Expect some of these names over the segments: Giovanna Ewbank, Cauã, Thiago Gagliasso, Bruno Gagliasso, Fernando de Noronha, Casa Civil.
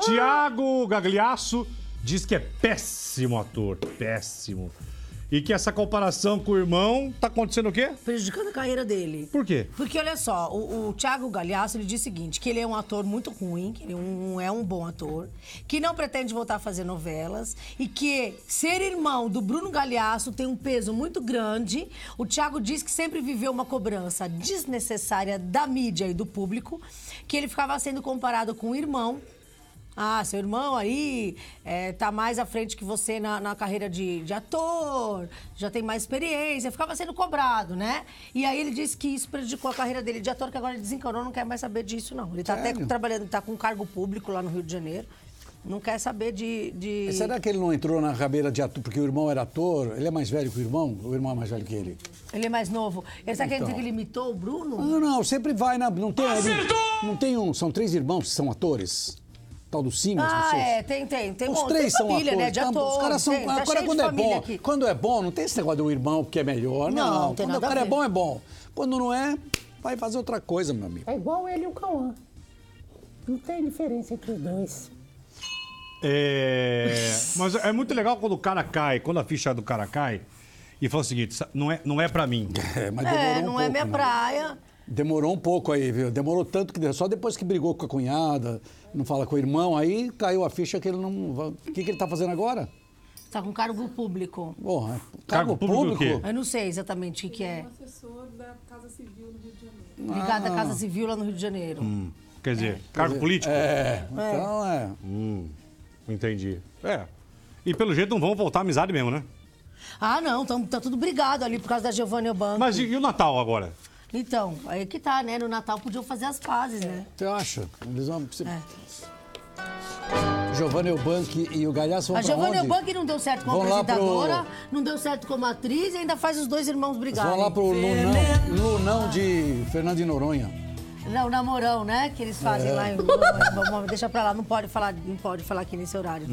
Thiago Gagliasso diz que é péssimo ator, péssimo. E que essa comparação com o irmão tá acontecendo o quê? Prejudicando a carreira dele. Por quê? Porque, olha só, o Thiago Gagliasso, ele diz o seguinte, que ele é um ator muito ruim, que ele é um bom ator, que não pretende voltar a fazer novelas e que ser irmão do Bruno Gagliasso tem um peso muito grande. O Thiago diz que sempre viveu uma cobrança desnecessária da mídia e do público, que ele ficava sendo comparado com o irmão. Ah, seu irmão aí tá mais à frente que você na carreira de ator, já tem mais experiência, ficava sendo cobrado, né? E aí ele disse que isso prejudicou a carreira dele de ator, que agora ele desencanou, não quer mais saber disso, não. Ele tá até trabalhando, tá com um cargo público lá no Rio de Janeiro, não quer saber de... Será que ele não entrou na carreira de ator, porque o irmão era ator? Ele é mais velho que o irmão? O irmão é mais velho que ele? Ele é mais novo. Será que ele diz que ele imitou o Bruno? Não, não, sempre vai na... Não tem, não tem um... São três irmãos que são atores? Tal do Simas, não sei. Tem. Os três são família, atores, né? De atores. Os caras são... Tem, tá agora, quando é bom, aqui. Quando é bom, não tem esse negócio do irmão que é melhor, não. Não tem quando nada o cara é bom, é bom. Quando não é, vai fazer outra coisa, meu amigo. É igual ele e o Cauã. Não tem diferença entre os dois. Mas é muito legal quando o cara cai, quando a ficha do cara cai, e fala o seguinte, não é pra mim. Mas não é minha praia. Demorou um pouco aí, viu? Demorou tanto que... Só depois que brigou com a cunhada, não fala com o irmão, aí caiu a ficha que ele não... O que ele tá fazendo agora? Tá com cargo público. Porra, cargo público? Eu não sei exatamente o que é. Ele é um assessor da Casa Civil no Rio de Janeiro. Ligado à Casa Civil lá no Rio de Janeiro. Quer dizer, cargo político? Então entendi. E pelo jeito não vão voltar à amizade mesmo, né? Ah, não. Tá tudo brigado ali por causa da Giovanna Ewbank. Mas e o Natal agora? Então, aí que tá, né? No Natal podiam fazer as pazes, né? Você acha? Eles vão... Giovanna Ewbank e o Gagliasso vão pra onde? A Giovanna Ewbank não deu certo como apresentadora, não deu certo como atriz e ainda faz os dois irmãos brigarem. Vão lá pro Lunão de Fernando de Noronha. Não, Namorão, né? Que eles fazem lá em Lunão. Deixa pra lá, não pode falar aqui nesse horário.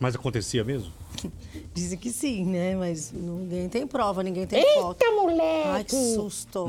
Mas acontecia mesmo? Dizem que sim, né? Mas ninguém tem prova, ninguém tem foto. Eita, moleque! Ai, que susto!